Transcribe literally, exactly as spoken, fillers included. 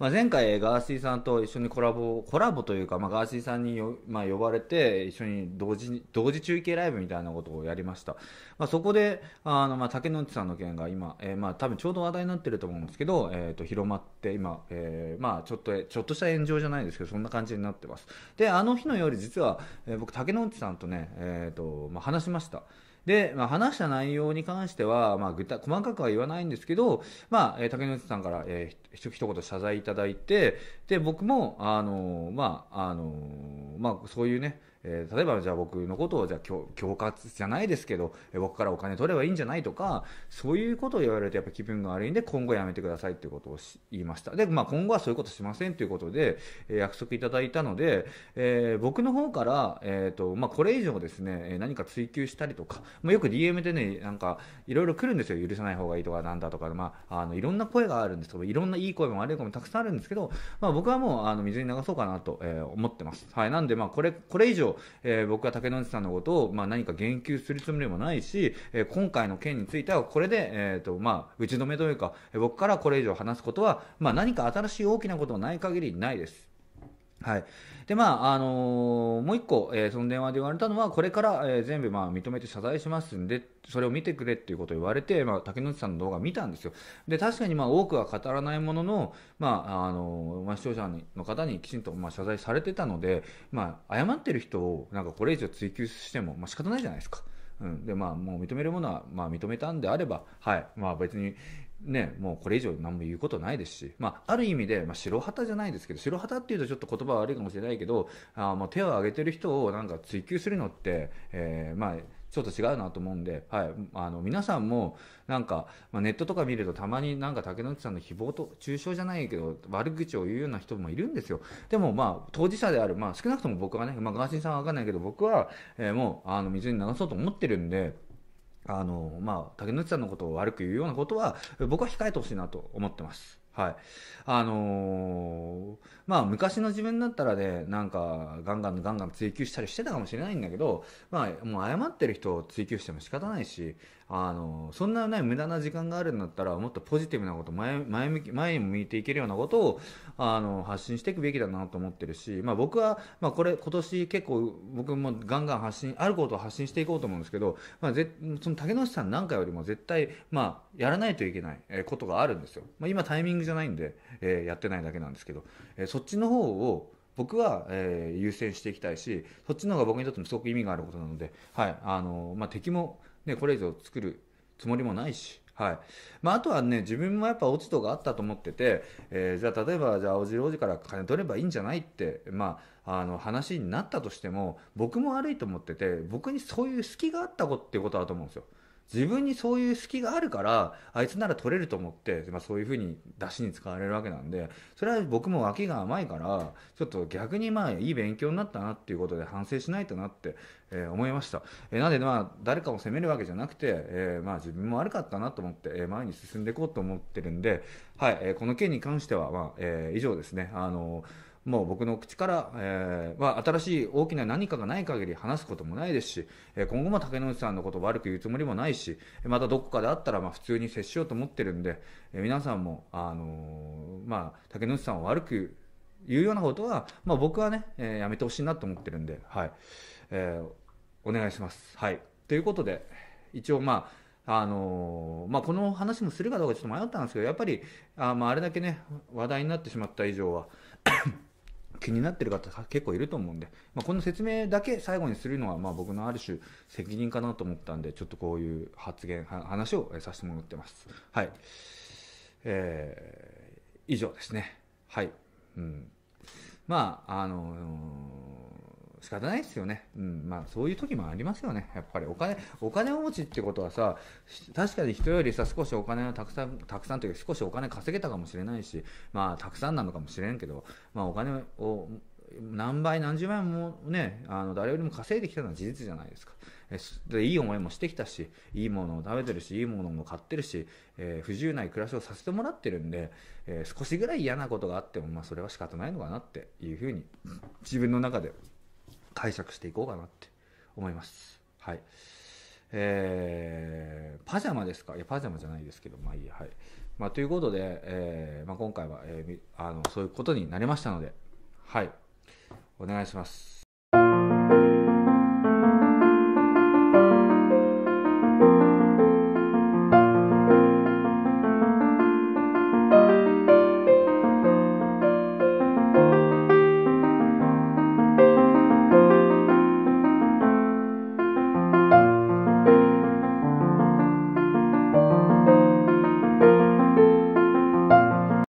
まあ、前回ガーシーさんと一緒にコラボコラボというか、まあ、ガーシーさんによ、まあ、呼ばれて一緒に同時同時中継ライブみたいなことをやりました、まあ、そこであの、まあ、竹野内さんの件が今、えーまあ、多分ちょうど話題になってると思うんですけど、えー、と広まって今、えーまあ、ちょっとちょっとした炎上じゃないですけどそんな感じになってます。であの日の夜実は、えー、僕竹野内さんとね、えーとまあ、話しました。で、まあ、話した内容に関しては、まあ、具体細かくは言わないんですけど、まあえー、竹野内さんから、えー、ひ, ひと言謝罪いただいて、で僕も、あのーまああのーまあ、そういうね、えー、例えばじゃあ僕のことをじゃあ 恐, 恐喝じゃないですけど、えー、僕からお金取ればいいんじゃないとかそういうことを言われるとやっぱ気分が悪いんで今後やめてくださいということを言いました。で、まあ、今後はそういうことしませんということで、えー、約束いただいたので、えー、僕の方から、えーとまあ、これ以上ですね何か追及したりとかまあ、よく ディーエム でねなんかいろいろ来るんですよ。許さない方がいいとかなんだとか、まあ、あのいろんな声があるんですけどいろんないい声も悪い声もたくさんあるんですけど、まあ、僕はもうあの水に流そうかなと、えー、思ってます、はい、なんでまあこれ、これ以上、えー、僕は竹野内さんのことを、まあ、何か言及するつもりもないし、えー、今回の件についてはこれで、えーとまあ、打ち止めというか僕からこれ以上話すことは、まあ、何か新しい大きなことはない限りないです。はい、でまああのー、もういっこ、えー、その電話で言われたのはこれから、えー、全部、まあ、認めて謝罪しますんでそれを見てくれっていうことを言われて、まあ、竹野内さんの動画を見たんですよ。で確かに、まあ、多くは語らないものの、まああのーまあ、視聴者の方にきちんと、まあ、謝罪されてたので、まあ、謝ってる人をなんかこれ以上追及しても、まあ、仕方ないじゃないですか、うんでまあ、もう認めるものは、まあ、認めたんであれば、はいまあ、別にね、もうこれ以上何も言うことないですし、まあ、ある意味で、まあ、白旗じゃないですけど白旗っていうとちょっと言葉悪いかもしれないけどあもう手を挙げてる人をなんか追及するのって、えーまあ、ちょっと違うなと思うんで、はい、あの皆さんもなんか、まあ、ネットとか見るとたまになんか竹野内さんの誹謗と中傷じゃないけど悪口を言うような人もいるんですよ。でも、まあ、当事者である、まあ、少なくとも僕はね、まあ、ガーシーさんは分かんないけど僕は、えー、もうあの水に流そうと思ってるんで。あのまあ、竹野内さんのことを悪く言うようなことは僕は控えてほしいなと思ってます。はいあのーまあ、昔の自分だったらねなんかガンガンガンガン追求したりしてたかもしれないんだけど、まあ、もう謝ってる人を追求しても仕方ないし、あのー、そんな、ね、無駄な時間があるんだったらもっとポジティブなこと 前, 前, 向き前に向いていけるようなことを、あのー、発信していくべきだなと思ってるし、まあ、僕は、まあ、これ今年結構僕もガンガン発信あることを発信していこうと思うんですけど、まあ、ぜその竹野内さんなんかよりも絶対、まあ、やらないといけないことがあるんですよ。まあ、今タイミングじゃないんで、えー、やってないだけなんですけど、えー、そっちの方を僕は、えー、優先していきたいしそっちの方が僕にとってもすごく意味があることなので、はいあのーまあ、敵も、ね、これ以上作るつもりもないし、はいまあ、あとはね自分もやっぱ落ち度があったと思ってて、えー、じゃあ例えばじゃあ青白王子から金取ればいいんじゃないって、まあ、あの話になったとしても僕も悪いと思ってて僕にそういう隙があったことっていうことだと思うんですよ。自分にそういう隙があるからあいつなら取れると思って、まあ、そういうふうに出しに使われるわけなんでそれは僕も脇が甘いからちょっと逆にまあいい勉強になったなっていうことで反省しないとなって、えー、思いました、えー、なのでまあ誰かを責めるわけじゃなくて、えー、まあ自分も悪かったなと思って、えー、前に進んでいこうと思ってるんで、はいえー、この件に関しては、まあえー、以上ですね。あのーもう僕の口から、えーまあ、新しい大きな何かがない限り話すこともないですし、えー、今後も竹野内さんのことを悪く言うつもりもないしまたどこかであったらまあ普通に接しようと思ってるんで、えー、皆さんも、あのーまあ、竹野内さんを悪く言うようなことは、まあ、僕はね、えー、やめてほしいなと思ってるんで、はいえー、お願いします、はい、ということで一応まああのーまあ、この話もするかどうかちょっと迷ったんですけどやっぱり あ, まああれだけね話題になってしまった以上は気になってる方結構いると思うんで、まあ、この説明だけ最後にするのはまあ僕のある種責任かなと思ったんでちょっとこういう発言話をさせてもらってます。はい、えー、以上ですね。はい、うん、まああのー、仕方ないですよね。うん、まあそういう時もありますよね。やっぱりお金お金持ちってことはさ確かに人よりさ少しお金をたくさんたくさんというか少しお金稼げたかもしれないし、まあたくさんなのかもしれんけど、まあお金を何倍何十倍もねあの誰よりも稼いできたのは事実じゃないですか。でいい思いもしてきたしいいものを食べてるしいいものも買ってるし、えー、不自由ない暮らしをさせてもらってるんで、えー、少しぐらい嫌なことがあっても、まあ、それは仕方ないのかなっていうふうに自分の中で解釈していこうかなって思います。はいえー、パジャマですかいやパジャマじゃないですけどまあいいやはいまあ、ということで、えーまあ、今回は、えー、あのそういうことになりましたので、はい、お願いします。